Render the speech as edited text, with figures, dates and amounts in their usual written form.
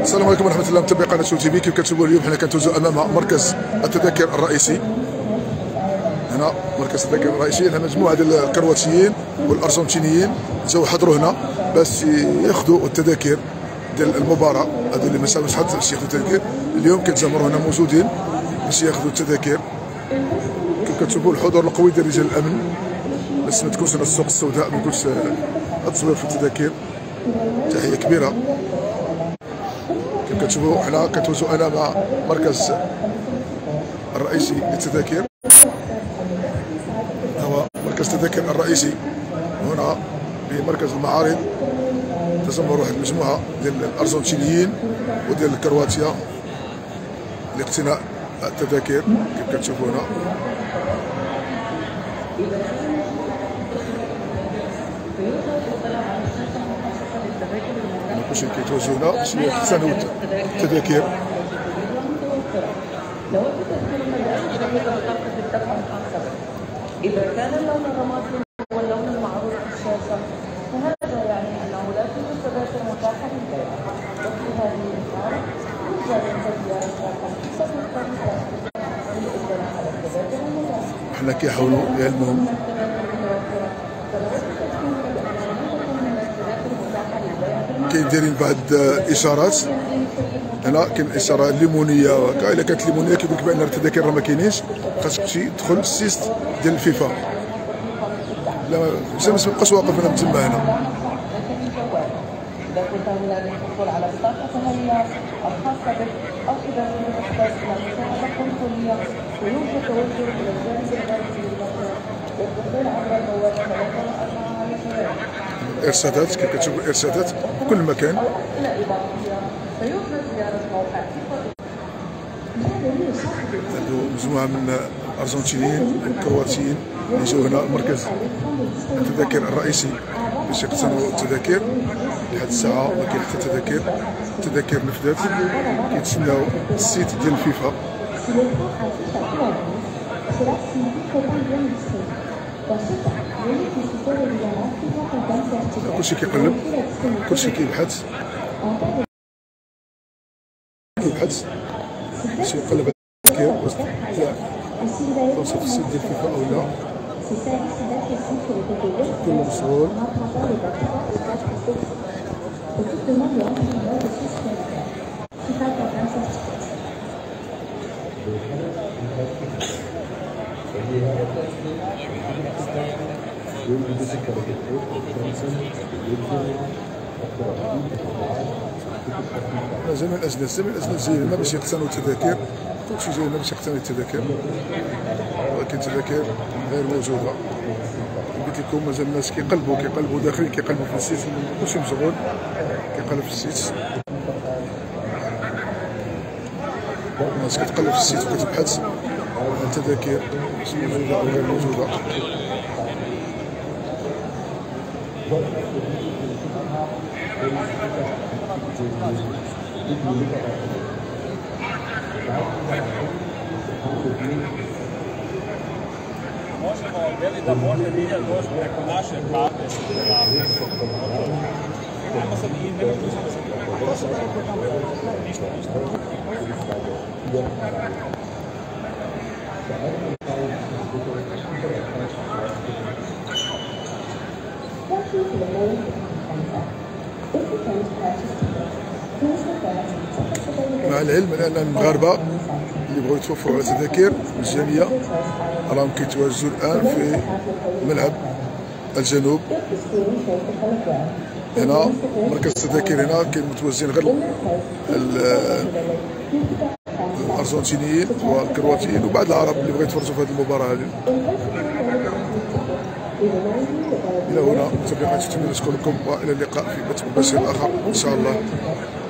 السلام عليكم ورحمه الله. متابعي قناه شوف تيفي، كيف كتشوفوا اليوم حنا كنتوزعوا امام مركز التذاكر الرئيسي. هنا مركز التذاكر الرئيسي، هنا مجموعه ديال الكرواتيين والارجنتينيين جاوا حضروا هنا باش ياخذوا التذاكر ديال المباراه. هذو اللي ما سالوش حتى باش ياخذوا التذاكر، اليوم كتجمعوا هنا موجودين باش ياخذوا التذاكر. كيف كتشوفوا الحضور القوي ديال رجال الامن باش ما تكونش هنا السوق السوداء، ما يكونش التصوير في التذاكر. تحيه كبيره. كيف كتشوفوا حنا كتوزعوا مع مركز الرئيسي للتذاكر. هو مركز التذاكر الرئيسي هنا بمركز المعارض. تجمعوا واحد المجموعه ديال الارجنتينيين وديال كرواتيا لاقتناء التذاكر. كيف كتشوفوا هنا كلشي كيتوزع هنا باش يحسنوا التذاكر. إذا كان اللون الرمادي هو اللون المعروف في الشاشة، فهذا يعني أنه لا توجد تذاكر متاحة للبيع. وفي هذه الحالة يوجد تبييع للإقدام على التذاكر المتاحة. حنا كيحاولوا يعلموهم. كاين دايرين بعض الاشارات هنا، كاين الاشاره الليمونيه. الا كانت الليمونيه كيقول لك بان التذاكر راه ما كاينينش، خاصك تمشي تدخل للسيست ديال الفيفا. لا ما تبقاش واقف هنا تما هنا. اذا كنت من الحصول على بطاقه تهيئه الخاصه بك، او اذا كنت تحتاج الى مساعده قانونيه، فيمكن التوجه الى الجانب الخارجي للدخول عبر البوابه 344. الارشادات، كيف كتشوفوا الارشادات في كل مكان. هادو مجموعه من الارجنتينيين والكرواتيين يجيو هنا مركز التذاكر الرئيسي باش يقتنوا التذاكر. لحد الساعه ما كاين حتى تذاكر، التذاكر نفذات. كيتسناو السيت ديال الفيفا. كلشي كيقلب، كلشي كيبحث كيبحث باش يقلب على التذاكر واش خاصو في السيت ديال الفيفا أو لا. كل مسؤول جميع الاجناس، جميع الاجناس جايين هنا باش يقتنوا التذاكر. كلشي جاي هنا باش يقتني التذاكر، ولكن التذاكر غير موجوده. قلت لكم مازال الناس كيقلبوا داخلين، كيقلبوا في السيت، كلشي مشغول كيقلب في السيت. الناس كتقلب في السيت وكتبحث عن التذاكر واش موجوده او غير موجوده. مع العلم ان المغاربه اللي بغاو يتوفروا على تذاكر مجانيه راهم كيتواجدوا الان في ملعب الجنوب. هنا مركز التذاكر هنا كاين متواجدين غير الارجنتينيين والكرواتيين وبعض العرب اللي بغاو يتفرجوا في هذه المباراه هذه. الى هنا متابعينا، شكرا لكم والى اللقاء في بث مباشر اخر ان شاء الله.